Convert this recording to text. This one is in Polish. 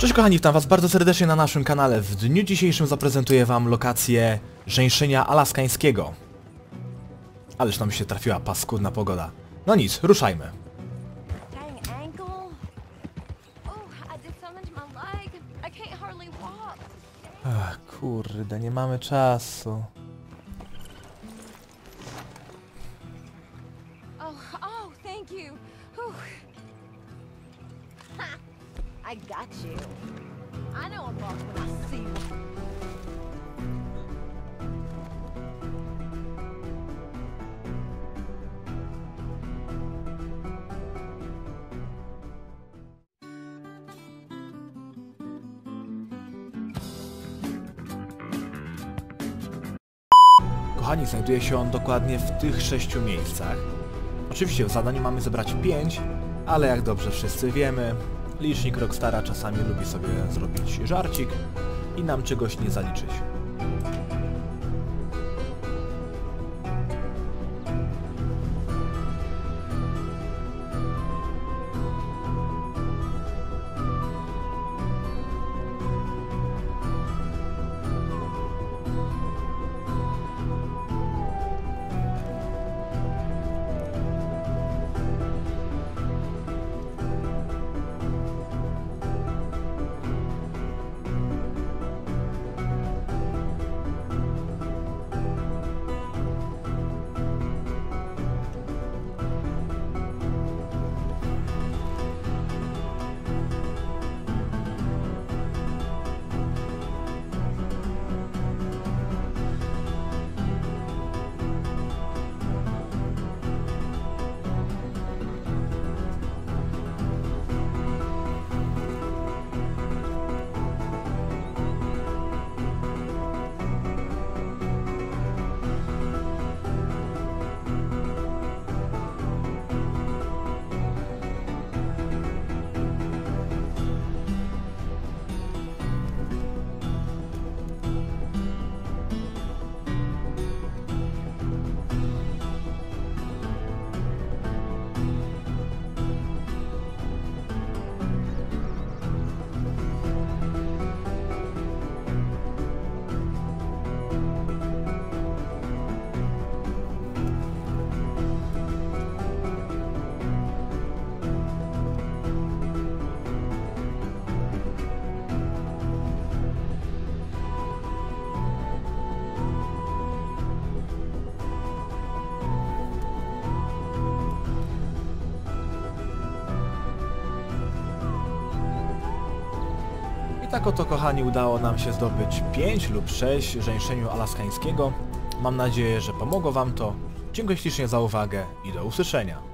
Cześć kochani, witam was bardzo serdecznie na naszym kanale. W dniu dzisiejszym zaprezentuję wam lokację Żeń-Szenia Alaskańskiego. Ależ nam się trafiła paskudna pogoda. No nic, ruszajmy. Ach, kurde, nie mamy czasu. Kochani, znajduje się on dokładnie w tych 6 miejscach. Oczywiście w zadaniu mamy zebrać 5, ale jak dobrze wszyscy wiemy, Licznik Rockstara czasami lubi sobie zrobić żarcik i nam czegoś nie zaliczyć. Tak oto, kochani, udało nam się zdobyć 5 lub 6 Żeń-Szeniu Alaskańskiego. Mam nadzieję, że pomogło wam to. Dziękuję ślicznie za uwagę i do usłyszenia.